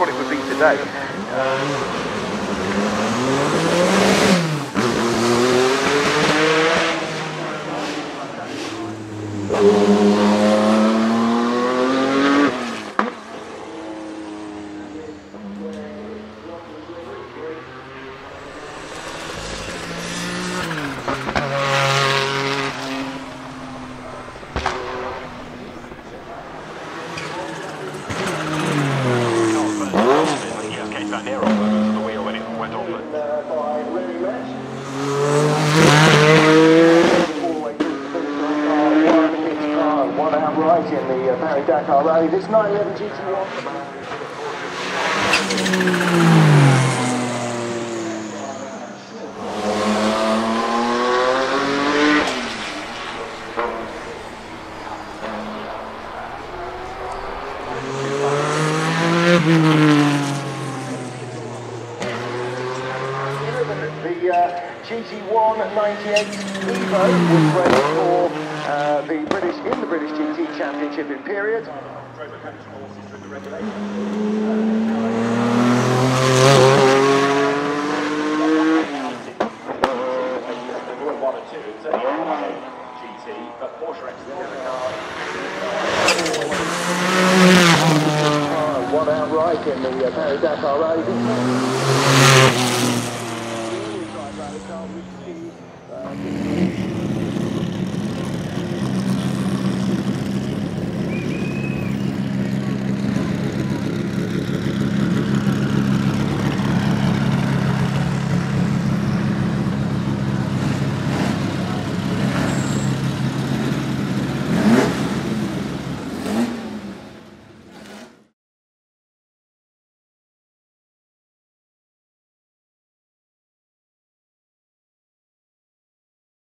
what it would be today. In the Paris-Dakar Rally, this 911 GT1. The GT198 EVO was raised for the British GT Championship in period. It's a GT, but Porsche 911 GT1 outright in the Paris-Dakar Rally.